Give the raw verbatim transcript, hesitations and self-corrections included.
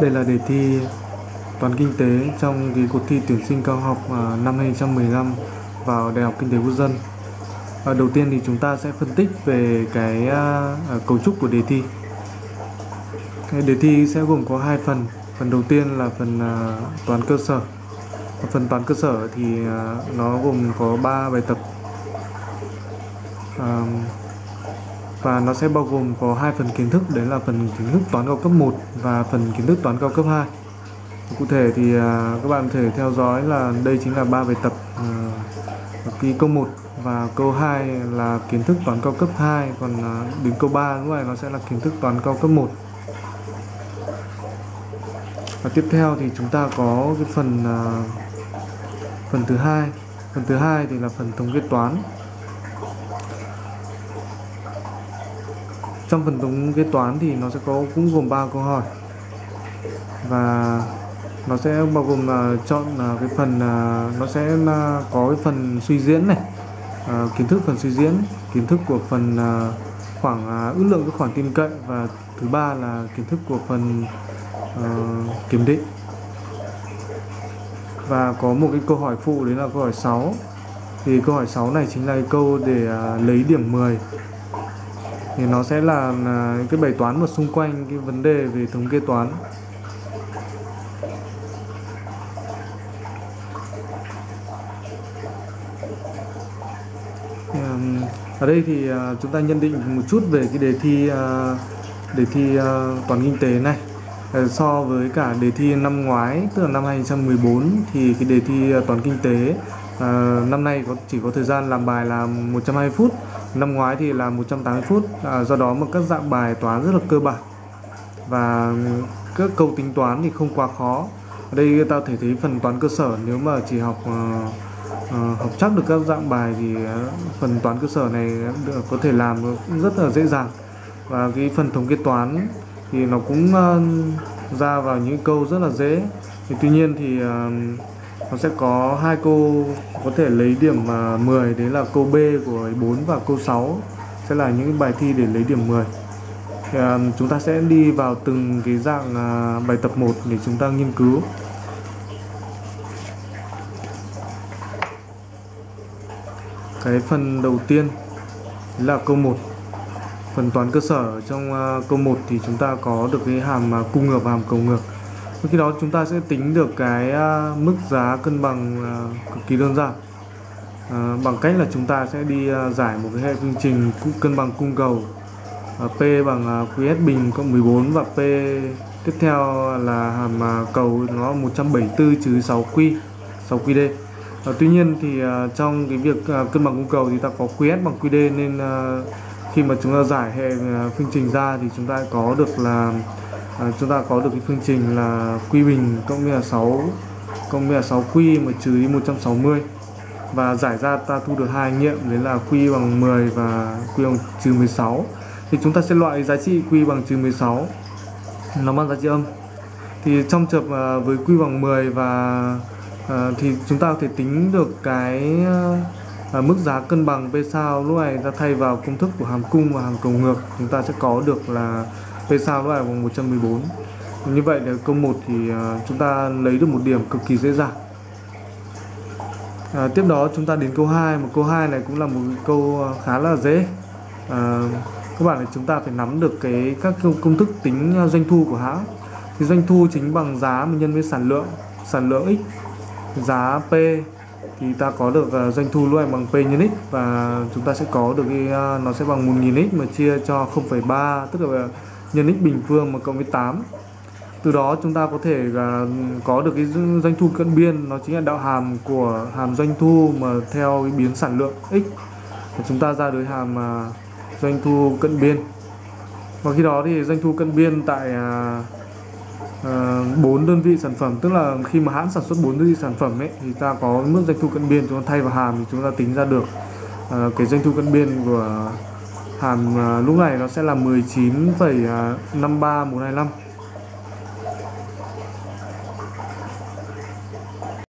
Đây là đề thi toán kinh tế trong cái cuộc thi tuyển sinh cao học năm hai nghìn không trăm mười lăm vào Đại học Kinh tế Quốc dân. Đầu tiên thì chúng ta sẽ phân tích về cái cấu trúc của đề thi. Cái đề thi sẽ gồm có hai phần. Phần đầu tiên là phần toán cơ sở. Phần toán cơ sở thì nó gồm có ba bài tập. À, và nó sẽ bao gồm có hai phần kiến thức, đấy là phần kiến thức toán cao cấp một và phần kiến thức toán cao cấp hai. Cụ thể thì à, các bạn có thể theo dõi là đây chính là ba bài tập. Cái à, câu một và câu hai là kiến thức toán cao cấp hai, còn à, đến câu ba lúc này nó sẽ là kiến thức toán cao cấp một. Và tiếp theo thì chúng ta có cái phần à, phần thứ hai. Phần thứ hai thì là phần thống kê toán. Trong phần thống kê toán thì nó sẽ có cũng gồm ba câu hỏi và nó sẽ bao gồm là chọn cái phần, nó sẽ có cái phần suy diễn này, kiến thức phần suy diễn, kiến thức của phần khoảng ước lượng các khoản tin cậy, và thứ ba là kiến thức của phần uh, kiểm định. Và có một cái câu hỏi phụ, đấy là câu hỏi sáu. Thì câu hỏi sáu này chính là cái câu để lấy điểm mười. Thì nó sẽ là cái bài toán mà xung quanh cái vấn đề về thống kê toán. Ở đây thì chúng ta nhận định một chút về cái đề thi đề thi toán kinh tế này. So với cả đề thi năm ngoái, tức là năm hai nghìn không trăm mười bốn, thì cái đề thi toán kinh tế năm nay có chỉ có thời gian làm bài là một trăm hai mươi phút, năm ngoái thì là một trăm tám mươi phút. À, do đó mà các dạng bài toán rất là cơ bản và các câu tính toán thì không quá khó. Ở đây ta thể thấy phần toán cơ sở, nếu mà chỉ học uh, uh, học chắc được các dạng bài thì uh, phần toán cơ sở này được, có thể làm rất là dễ dàng. Và cái phần thống kê toán thì nó cũng uh, ra vào những câu rất là dễ. Thì tuy nhiên thì uh, nó sẽ có hai câu có thể lấy điểm mười, đấy là câu B của bốn và câu sáu sẽ là những bài thi để lấy điểm mười. Thì chúng ta sẽ đi vào từng cái dạng bài tập một để chúng ta nghiên cứu. Cái phần đầu tiên là câu một. Phần toán cơ sở, trong câu một thì chúng ta có được cái hàm cung ngược và hàm cầu ngược. Khi đó chúng ta sẽ tính được cái mức giá cân bằng cực kỳ đơn giản, à, bằng cách là chúng ta sẽ đi giải một cái hệ phương trình cân bằng cung cầu, à, P bằng quy ét bình cộng mười bốn, và P tiếp theo là hàm cầu nó một trăm bảy mươi tư trừ sáu quy, sáu quy đê. À, tuy nhiên thì trong cái việc cân bằng cung cầu thì ta có quy ét bằng quy đê, nên khi mà chúng ta giải hệ phương trình ra thì chúng ta có được là À, chúng ta có được cái phương trình là quy bình cộng với là sáu cộng với là sáu quy mà trừ đi một trăm sáu mươi, và giải ra ta thu được hai nghiệm, đấy là quy bằng mười và quy bằng trừ mười sáu. Thì chúng ta sẽ loại giá trị quy bằng trừ mười sáu, nó mang giá trị âm. Thì trong trường à, với quy bằng mười và à, thì chúng ta có thể tính được cái à, mức giá cân bằng P sao. Lúc này ta thay vào công thức của hàm cung và hàm cầu ngược, chúng ta sẽ có được là P sao nó là bằng một trăm mười bốn. Như vậy là câu một thì chúng ta lấy được một điểm cực kỳ dễ dàng. À, tiếp đó chúng ta đến câu hai. Một câu hai này cũng là một câu khá là dễ. À, các bạn, là chúng ta phải nắm được cái các công thức tính doanh thu của hãng. Thì doanh thu chính bằng giá mà nhân với sản lượng, sản lượng x. Giá P thì ta có được doanh thu luôn bằng P nhân x, và chúng ta sẽ có được cái, nó sẽ bằng một nghìn x mà chia cho không phẩy ba, tức là nhân x bình phương mà cộng với tám. Từ đó chúng ta có thể uh, có được cái doanh thu cận biên, nó chính là đạo hàm của hàm doanh thu mà theo cái biến sản lượng x. Và chúng ta ra được hàm uh, doanh thu cận biên. Và khi đó thì doanh thu cận biên tại uh, uh, bốn đơn vị sản phẩm, tức là khi mà hãng sản xuất bốn đơn vị sản phẩm ấy, thì ta có mức doanh thu cận biên, chúng ta thay vào hàm thì chúng ta tính ra được uh, cái doanh thu cận biên của hàm à, lúc này nó sẽ là mười chín phẩy năm ba một hai lăm.